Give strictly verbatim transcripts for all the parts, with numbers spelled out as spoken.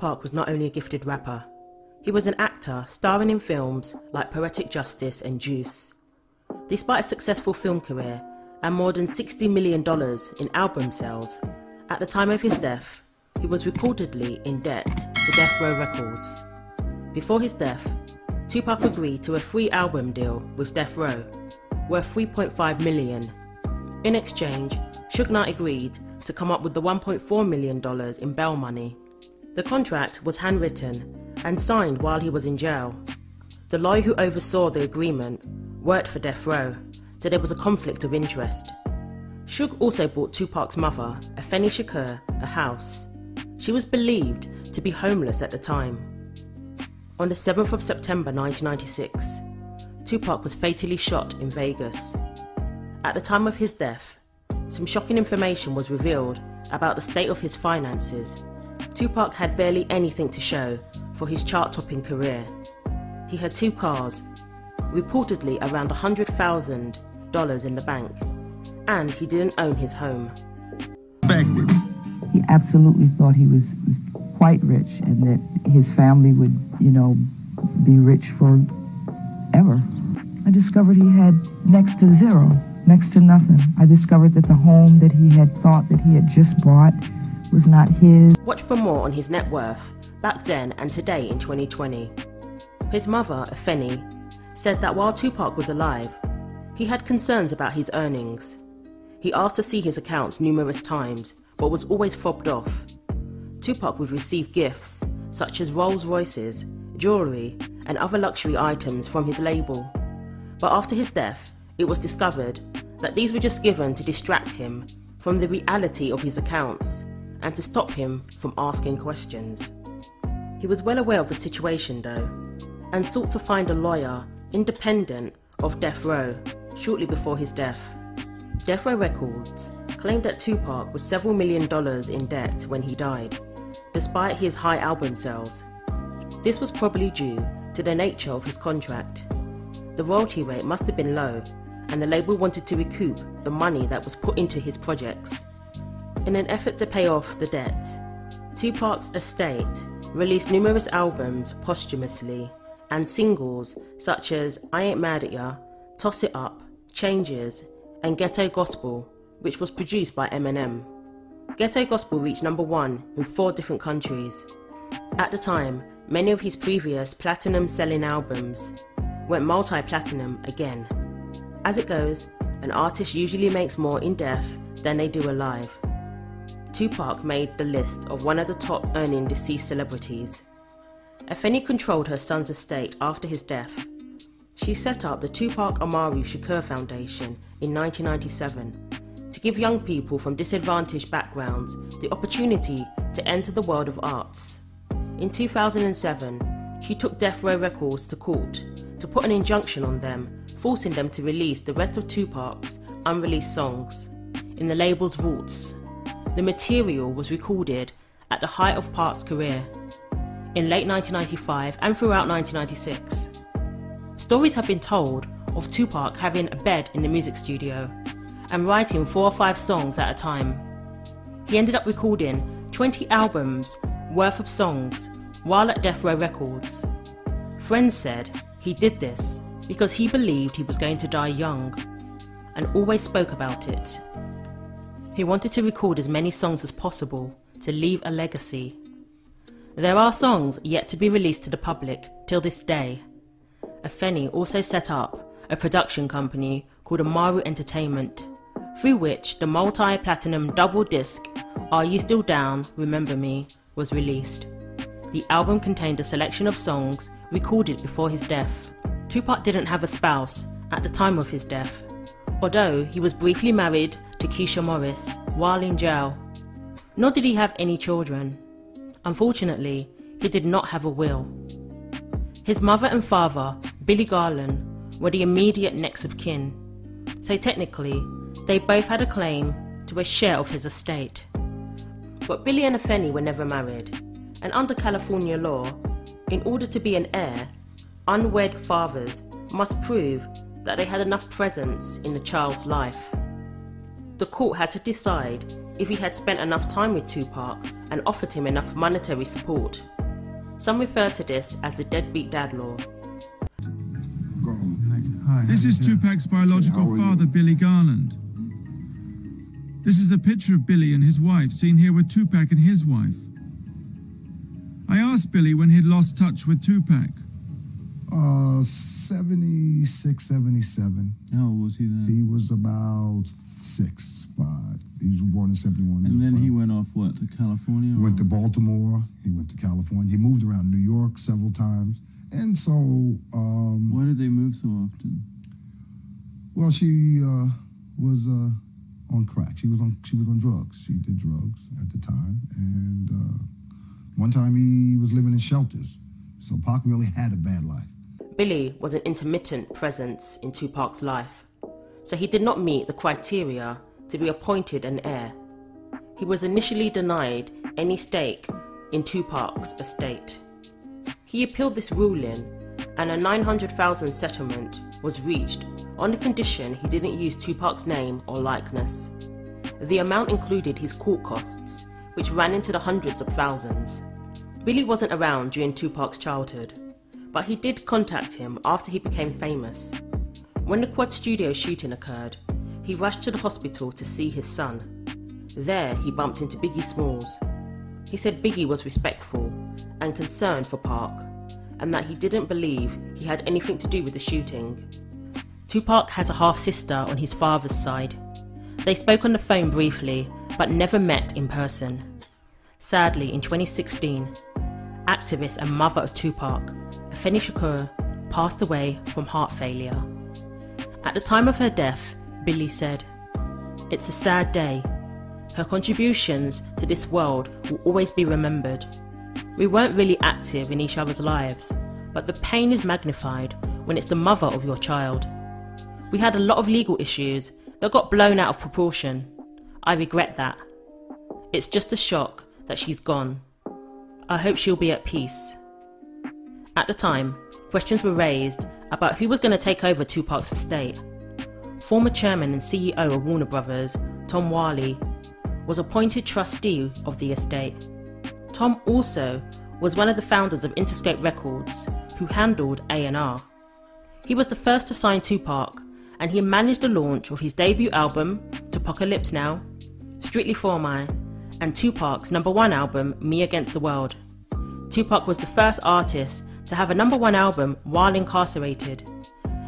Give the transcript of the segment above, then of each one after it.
Tupac was not only a gifted rapper, he was an actor starring in films like Poetic Justice and Juice. Despite a successful film career and more than sixty million dollars in album sales, at the time of his death, he was reportedly in debt to Death Row Records. Before his death, Tupac agreed to a free album deal with Death Row, worth three point five million dollars. In exchange, Suge Knight agreed to come up with the one point four million dollars in bail money. The contract was handwritten and signed while he was in jail. The lawyer who oversaw the agreement worked for Death Row, so there was a conflict of interest. Suge also bought Tupac's mother, Afeni Shakur, a house. She was believed to be homeless at the time. On the seventh of September nineteen ninety-six, Tupac was fatally shot in Vegas. At the time of his death, some shocking information was revealed about the state of his finances. Tupac had barely anything to show for his chart-topping career. He had two cars, reportedly around one hundred thousand dollars in the bank, and he didn't own his home. He absolutely thought he was quite rich and that his family would, you know, be rich forever. I discovered he had next to zero. Next to nothing. I discovered that the home that he had thought that he had just bought was not his. Watch for more on his net worth back then and today in twenty twenty. His mother, Afeni, said that while Tupac was alive, he had concerns about his earnings. He asked to see his accounts numerous times, but was always fobbed off. Tupac would receive gifts such as Rolls Royces, jewelry, and other luxury items from his label. But after his death, it was discovered that these were just given to distract him from the reality of his accounts and to stop him from asking questions. He was well aware of the situation though, and sought to find a lawyer independent of Death Row shortly before his death. Death Row Records claimed that Tupac was several million dollars in debt when he died, despite his high album sales. This was probably due to the nature of his contract. The royalty rate must have been low, and the label wanted to recoup the money that was put into his projects. In an effort to pay off the debt, Tupac's estate released numerous albums posthumously and singles such as I Ain't Mad At Ya, Toss It Up, Changes, and Ghetto Gospel, which was produced by Eminem. Ghetto Gospel reached number one in four different countries. At the time, many of his previous platinum-selling albums went multi-platinum again. As it goes, an artist usually makes more in death than they do alive. Tupac made the list of one of the top earning deceased celebrities. Afeni controlled her son's estate after his death. She set up the Tupac Amaru Shakur Foundation in nineteen ninety-seven to give young people from disadvantaged backgrounds the opportunity to enter the world of arts. In two thousand seven, she took Death Row Records to court to put an injunction on them, forcing them to release the rest of Tupac's unreleased songs in the label's vaults. The material was recorded at the height of Pac's career, in late nineteen ninety-five and throughout nineteen ninety-six. Stories have been told of Tupac having a bed in the music studio and writing four or five songs at a time. He ended up recording twenty albums worth of songs while at Death Row Records. Friends said he did this because he believed he was going to die young and always spoke about it. He wanted to record as many songs as possible to leave a legacy. There are songs yet to be released to the public till this day. Afeni also set up a production company called Amaru Entertainment, through which the multi-platinum double disc Are You Still Down? Remember Me? Was released. The album contained a selection of songs recorded before his death. Tupac didn't have a spouse at the time of his death, although he was briefly married to Keisha Morris while in jail. Nor did he have any children. Unfortunately, he did not have a will. His mother and father, Billy Garland, were the immediate next of kin, so technically, they both had a claim to a share of his estate. But Billy and Afeni were never married, and under California law, in order to be an heir, unwed fathers must prove that they had enough presence in the child's life. The court had to decide if he had spent enough time with Tupac and offered him enough monetary support. Some refer to this as the deadbeat dad law. This is Tupac's biological father, Billy Garland. This is a picture of Billy and his wife, seen here with Tupac and his wife. I asked Billy when he'd lost touch with Tupac. Uh, seventy-six, seventy-seven. How old was he then? He was about six, five. He was born in seventy-one. And then he went off, what, to California? Went to Baltimore. He went to California. He moved around New York several times. And so... Um, why did they move so often? Well, she uh, was uh, on crack. She was on, she was on drugs. She did drugs at the time. And uh, one time he was living in shelters. So Pac really had a bad life. Billy was an intermittent presence in Tupac's life, so he did not meet the criteria to be appointed an heir. He was initially denied any stake in Tupac's estate. He appealed this ruling, and a nine hundred thousand dollars settlement was reached on the condition he didn't use Tupac's name or likeness. The amount included his court costs, which ran into the hundreds of thousands. Billy wasn't around during Tupac's childhood, but he did contact him after he became famous. When the Quad Studio shooting occurred, he rushed to the hospital to see his son. There, he bumped into Biggie Smalls. He said Biggie was respectful and concerned for Pac, and that he didn't believe he had anything to do with the shooting. Tupac has a half-sister on his father's side. They spoke on the phone briefly, but never met in person. Sadly, in twenty sixteen, activist and mother of Tupac, Afeni Shakur, passed away from heart failure. At the time of her death, Billy said, "It's a sad day. Her contributions to this world will always be remembered. We weren't really active in each other's lives, but the pain is magnified when it's the mother of your child. We had a lot of legal issues that got blown out of proportion. I regret that. It's just a shock that she's gone. I hope she'll be at peace." At the time, questions were raised about who was going to take over Tupac's estate. Former chairman and C E O of Warner Brothers, Tom Whalley, was appointed trustee of the estate. Tom also was one of the founders of Interscope Records, who handled A and R. He was the first to sign Tupac, and he managed the launch of his debut album, Tupacalypse Now, Strictly For My, and Tupac's number one album, Me Against the World. Tupac was the first artist to have a number one album while incarcerated.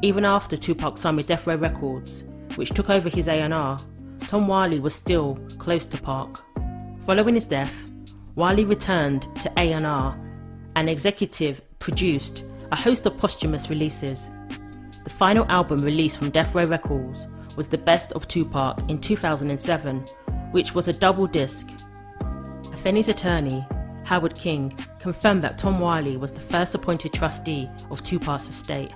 Even after Tupac signed with Death Row Records, which took over his A and R, Tom Whalley was still close to Pac. Following his death, Whalley returned to A and R and executive produced a host of posthumous releases. The final album released from Death Row Records was The Best of Tupac in two thousand seven, which was a double disc. Afeni's attorney, Howard King, confirmed that Tom Whalley was the first appointed trustee of Tupac's estate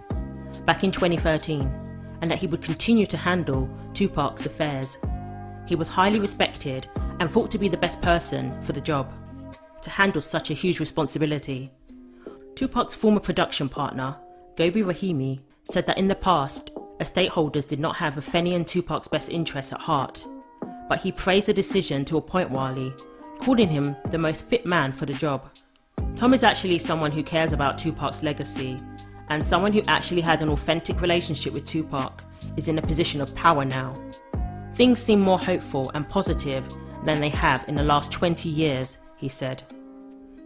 back in twenty thirteen, and that he would continue to handle Tupac's affairs. He was highly respected and thought to be the best person for the job to handle such a huge responsibility. Tupac's former production partner, Gobi Rahimi, said that in the past, estate holders did not have Afeni and Tupac's best interests at heart, but he praised the decision to appoint Whalley, calling him the most fit man for the job. Tom is actually someone who cares about Tupac's legacy, and someone who actually had an authentic relationship with Tupac is in a position of power now. Things seem more hopeful and positive than they have in the last twenty years, he said.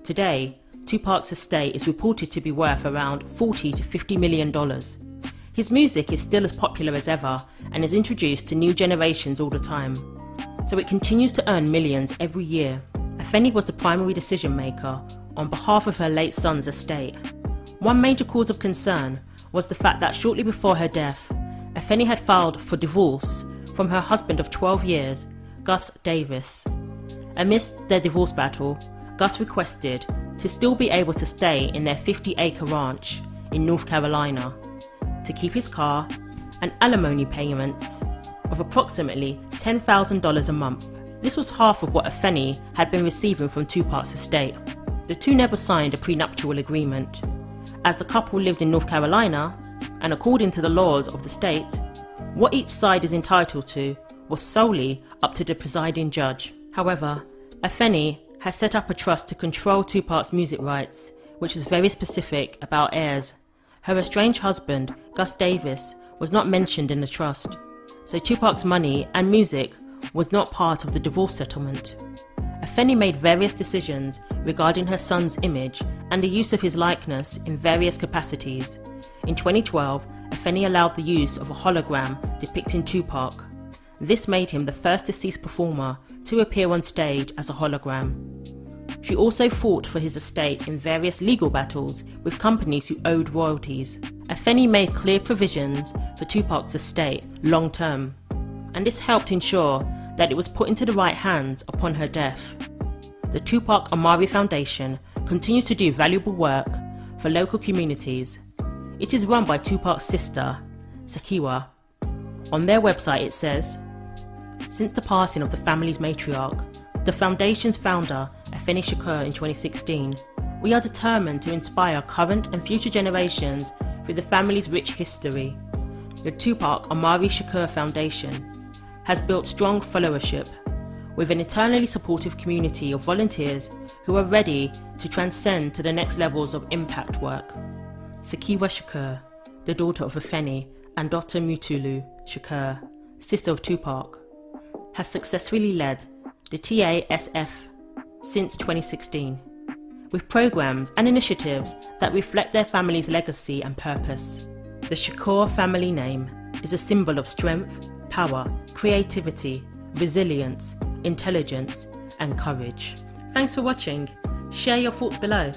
Today, Tupac's estate is reported to be worth around forty to fifty million dollars. His music is still as popular as ever and is introduced to new generations all the time, so it continues to earn millions every year. Afeni was the primary decision maker on behalf of her late son's estate. One major cause of concern was the fact that shortly before her death, Afeni had filed for divorce from her husband of twelve years, Gus Davis. Amidst their divorce battle, Gus requested to still be able to stay in their fifty acre ranch in North Carolina, to keep his car and alimony payments of approximately ten thousand dollars a month. This was half of what Afeni had been receiving from Tupac's estate. The two never signed a prenuptial agreement, as the couple lived in North Carolina, and according to the laws of the state, what each side is entitled to was solely up to the presiding judge. However, Afeni has set up a trust to control Tupac's music rights, which was very specific about heirs. Her estranged husband, Gus Davis, was not mentioned in the trust, so Tupac's money and music was not part of the divorce settlement. Afeni made various decisions regarding her son's image and the use of his likeness in various capacities. In twenty twelve, Afeni allowed the use of a hologram depicting Tupac. This made him the first deceased performer to appear on stage as a hologram. She also fought for his estate in various legal battles with companies who owed royalties. Afeni made clear provisions for Tupac's estate long term, and this helped ensure that it was put into the right hands upon her death. The Tupac Amaru Foundation continues to do valuable work for local communities. It is run by Tupac's sister, Sakiwa. On their website it says, "Since the passing of the family's matriarch, the foundation's founder, Afeni Shakur, in twenty sixteen, we are determined to inspire current and future generations through the family's rich history. The Tupac Amaru Shakur Foundation has built strong followership with an eternally supportive community of volunteers who are ready to transcend to the next levels of impact work." Sakiwa Shakur, the daughter of Afeni, and daughter Mutulu Shakur, sister of Tupac, has successfully led the T A S F since twenty sixteen, with programs and initiatives that reflect their family's legacy and purpose. The Shakur family name is a symbol of strength, power, creativity, resilience, intelligence, and courage. Thanks for watching. Share your thoughts below.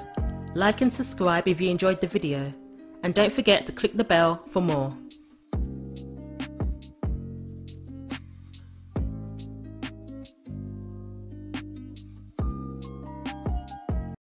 Like and subscribe if you enjoyed the video, and don't forget to click the bell for more.